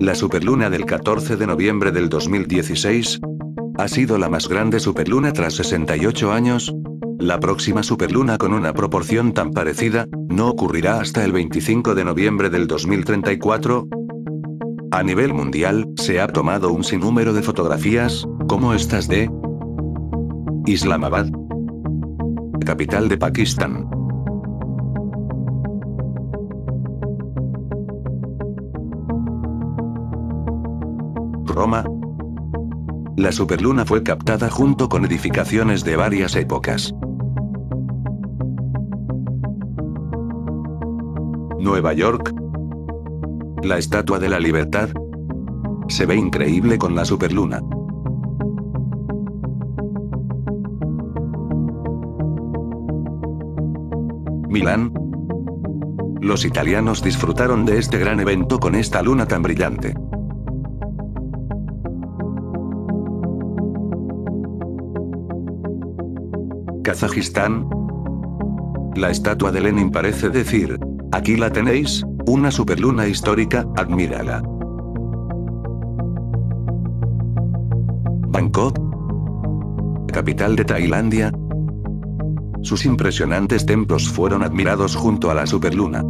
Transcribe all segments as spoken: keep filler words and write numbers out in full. La superluna del catorce de noviembre del dos mil dieciséis ha sido la más grande superluna tras sesenta y ocho años. La próxima superluna con una proporción tan parecida no ocurrirá hasta el veinticinco de noviembre del dos mil treinta y cuatro. A nivel mundial, se ha tomado un sinnúmero de fotografías, como estas de Islamabad, capital de Pakistán. Roma. La superluna fue captada junto con edificaciones de varias épocas. Nueva York. La Estatua de la Libertad se ve increíble con la superluna. Milán. Los italianos disfrutaron de este gran evento con esta luna tan brillante. Kazajistán. La estatua de Lenin parece decir: aquí la tenéis, una superluna histórica, admírala. Bangkok, capital de Tailandia. Sus impresionantes templos fueron admirados junto a la superluna.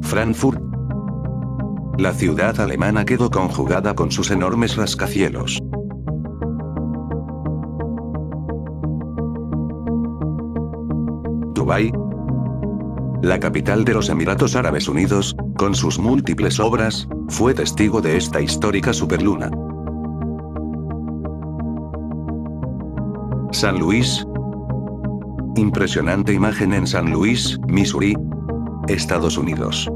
Frankfurt. La ciudad alemana quedó conjugada con sus enormes rascacielos. Dubái. La capital de los Emiratos Árabes Unidos, con sus múltiples obras, fue testigo de esta histórica superluna. San Luis. Impresionante imagen en San Luis, Misuri, Estados Unidos.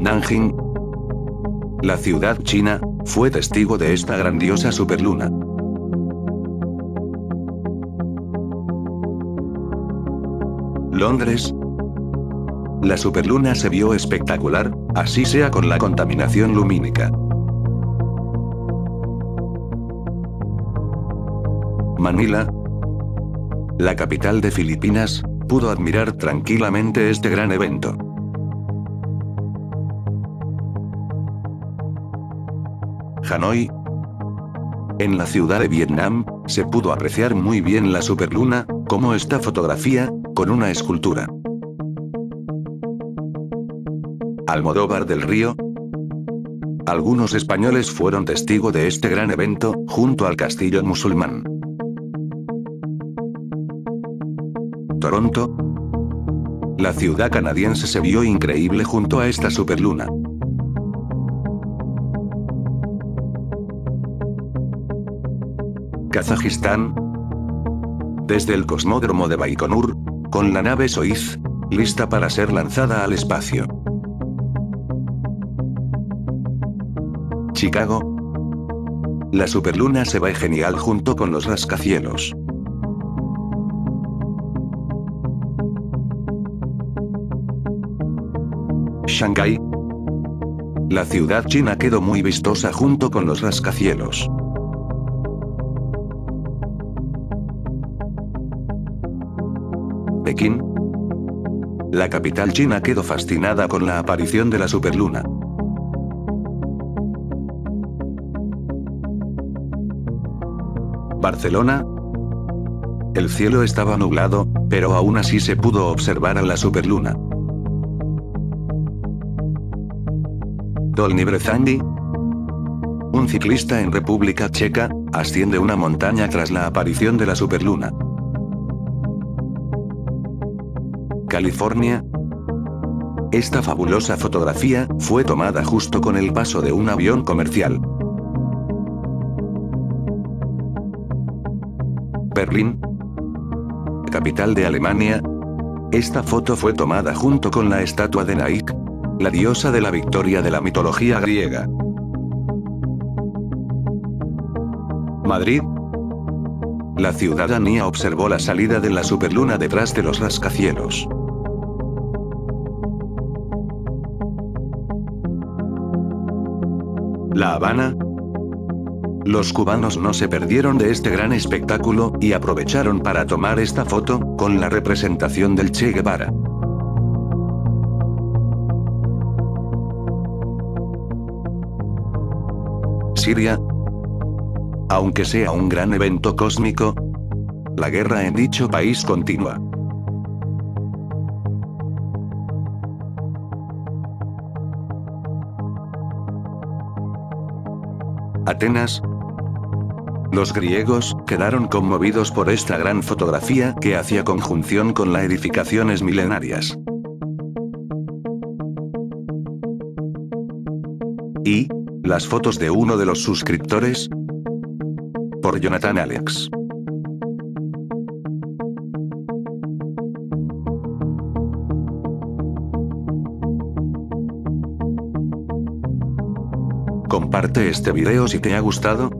Nanjing. La ciudad china fue testigo de esta grandiosa superluna. Londres. La superluna se vio espectacular, así sea con la contaminación lumínica. Manila. La capital de Filipinas pudo admirar tranquilamente este gran evento. Hanoi. En la ciudad de Vietnam, se pudo apreciar muy bien la superluna, como esta fotografía, con una escultura. Almodóvar del Río. Algunos españoles fueron testigo de este gran evento, junto al castillo musulmán. Toronto. La ciudad canadiense se vio increíble junto a esta superluna. Kazajistán. Desde el cosmódromo de Baikonur, con la nave Soiz, lista para ser lanzada al espacio. Chicago. La superluna se ve genial junto con los rascacielos. Shanghái. La ciudad china quedó muy vistosa junto con los rascacielos. Pekín. La capital china quedó fascinada con la aparición de la superluna. Barcelona. El cielo estaba nublado, pero aún así se pudo observar a la superluna. Dolní Březany. Un ciclista en República Checa asciende una montaña tras la aparición de la superluna. California. Esta fabulosa fotografía fue tomada justo con el paso de un avión comercial. Berlín, capital de Alemania. Esta foto fue tomada junto con la estatua de Nike, la diosa de la victoria de la mitología griega. Madrid. La ciudadanía observó la salida de la superluna detrás de los rascacielos. La Habana. Los cubanos no se perdieron de este gran espectáculo, y aprovecharon para tomar esta foto, con la representación del Che Guevara. Siria. Aunque sea un gran evento cósmico, la guerra en dicho país continúa. Atenas. Los griegos quedaron conmovidos por esta gran fotografía que hacía conjunción con las edificaciones milenarias. Y las fotos de uno de los suscriptores, por Jonathan Alex. Comparte este video si te ha gustado.